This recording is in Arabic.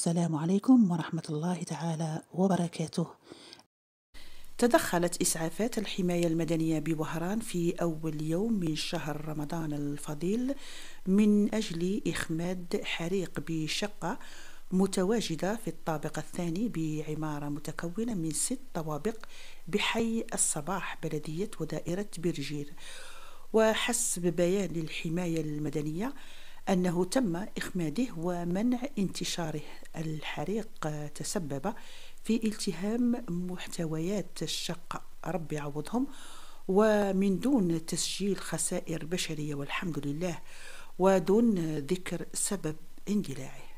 السلام عليكم ورحمة الله تعالى وبركاته. تدخلت إسعافات الحماية المدنية بوهران في أول يوم من شهر رمضان الفضيل من أجل إخماد حريق بشقة متواجدة في الطابق الثاني بعمارة متكونة من 6 طوابق بحي الصباح بلدية ودائرة بير الجير. وحسب بيان الحماية المدنية أنه تم إخماده ومنع انتشاره. الحريق تسبب في التهام محتويات الشقة ربي يعوضهم، ومن دون تسجيل خسائر بشرية والحمد لله، ودون ذكر سبب اندلاعه.